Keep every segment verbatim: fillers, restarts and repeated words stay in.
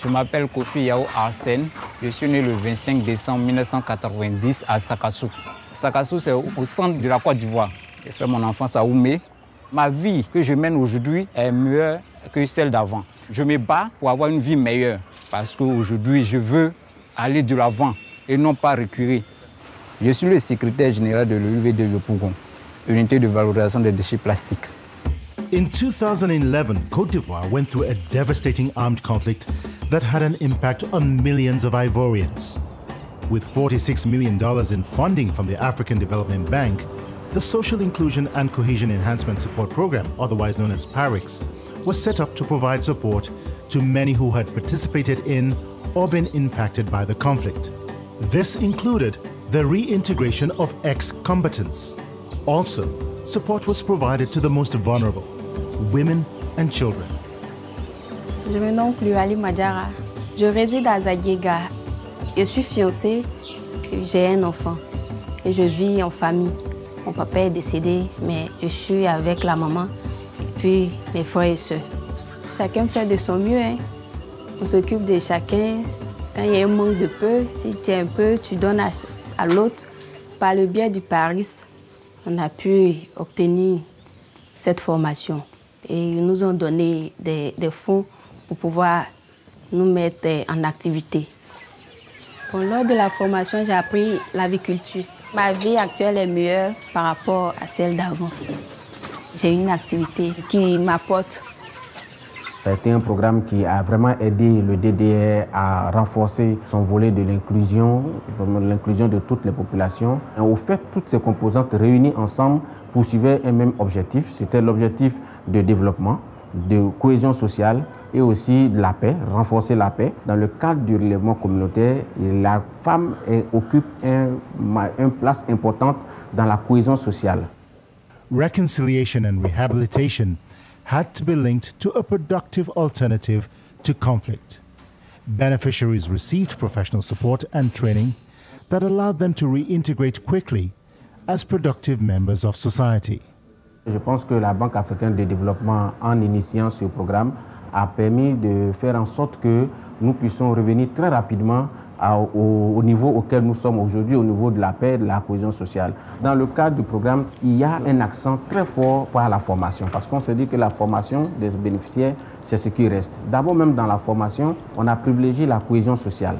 Je m'appelle Koffi Yao Arsène. Je suis né le vingt-cinq décembre mille neuf cent quatre-vingt-dix à Sakassou. Sakassou, c'est au centre de la Côte d'Ivoire. J'ai fait mon enfance à Oumé. Ma vie que je mène aujourd'hui est meilleure que celle d'avant. Je me bats pour avoir une vie meilleure parce qu'aujourd'hui, je veux aller de l'avant et non pas reculer. Je suis le secrétaire général de l'U V de Yopougon, unité de valorisation des déchets plastiques. In two thousand eleven, Côte d'Ivoire went through a devastating armed conflict that had an impact on millions of Ivorians. With forty-six million dollars in funding from the African Development Bank, the Social Inclusion and Cohesion Enhancement Support Program, otherwise known as PARICS, was set up to provide support to many who had participated in or been impacted by the conflict. This included the reintegration of ex-combatants. Also, support was provided to the most vulnerable, women and children. Je me nomme Coulibaly Madjara. Je réside à Zagiega. Je suis fiancée, j'ai un enfant et je vis en famille. Mon papa est décédé, mais je suis avec la maman et puis mes frères et sœurs. Chacun fait de son mieux, hein. On s'occupe de chacun. Quand il y a un manque de peu, si tu as un peu, tu donnes à, à l'autre. Par le biais du PARICS, on a pu obtenir cette formation et ils nous ont donné des, des fonds pour pouvoir nous mettre en activité. Bon, lors de la formation, j'ai appris l'aviculture. Ma vie actuelle est meilleure par rapport à celle d'avant. J'ai une activité qui m'apporte. Ça a été un programme qui a vraiment aidé le D D R à renforcer son volet de l'inclusion, l'inclusion de toutes les populations. Et au fait, toutes ces composantes réunies ensemble poursuivaient un même objectif. C'était l'objectif de développement, de cohésion sociale, et aussi de la paix, renforcer la paix. Dans le cadre du relèvement communautaire, la femme occupe une place importante dans la cohésion sociale. Reconciliation and rehabilitation had to be linked to a productive alternative to conflict. Beneficiaries received professional support and training that allowed them to reintegrate quickly as productive members of society. Je pense que la Banque africaine de développement, en initiant ce programme, a permis de faire en sorte que nous puissions revenir très rapidement à, au, au niveau auquel nous sommes aujourd'hui, au niveau de la paix et de la cohésion sociale. Dans le cadre du programme, il y a un accent très fort par la formation, parce qu'on se dit que la formation des bénéficiaires, c'est ce qui reste. D'abord, même dans la formation, on a privilégié la cohésion sociale.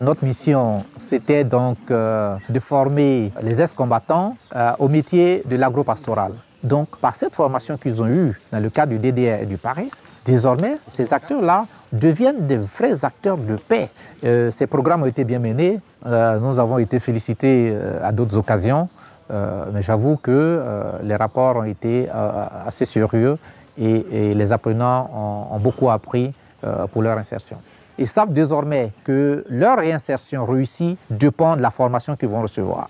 Notre mission, c'était donc euh, de former les ex-combattants euh, au métier de l'agro-pastoral. Donc, par cette formation qu'ils ont eue dans le cadre du D D R et du PARICS, désormais, ces acteurs-là deviennent des vrais acteurs de paix. Euh, ces programmes ont été bien menés. Euh, nous avons été félicités euh, à d'autres occasions. Euh, mais j'avoue que euh, les rapports ont été euh, assez sérieux et, et les apprenants ont, ont beaucoup appris euh, pour leur insertion. Ils savent désormais que leur réinsertion réussie dépend de la formation qu'ils vont recevoir.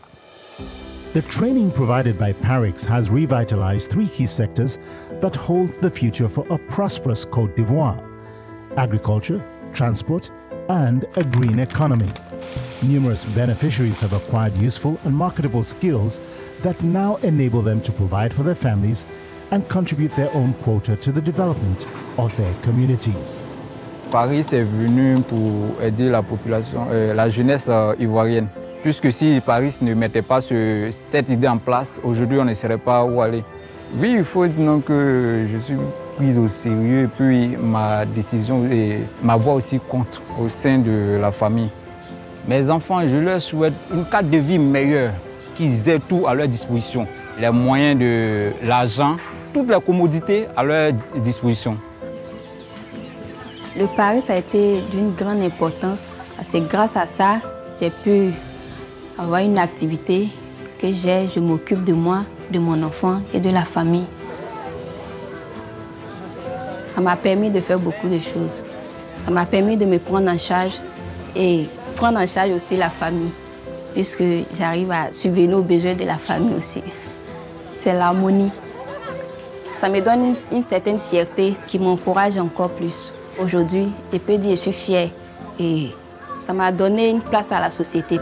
The training provided by PARICS has revitalized three key sectors that hold the future for a prosperous Côte d'Ivoire: agriculture, transport, and a green economy. Numerous beneficiaries have acquired useful and marketable skills that now enable them to provide for their families and contribute their own quota to the development of their communities. PARICS est venu pour aider la population, euh, la jeunesse euh, ivoirienne. Puisque si PARICS ne mettait pas ce, cette idée en place, aujourd'hui on ne saurait pas où aller. Oui, il faut donc que je suis prise au sérieux et puis ma décision et ma voix aussi compte au sein de la famille. Mes enfants, je leur souhaite une cadre de vie meilleure, qu'ils aient tout à leur disposition. Les moyens de l'argent, toutes les commodités à leur disposition. Le PARICS a été d'une grande importance. C'est grâce à ça que j'ai pu avoir une activité que j'ai, je m'occupe de moi, de mon enfant et de la famille. Ça m'a permis de faire beaucoup de choses. Ça m'a permis de me prendre en charge et prendre en charge aussi la famille, puisque j'arrive à subvenir aux besoins de la famille aussi. C'est l'harmonie. Ça me donne une, une certaine fierté qui m'encourage encore plus. Aujourd'hui, je peux dire que je suis fière et ça m'a donné une place à la société.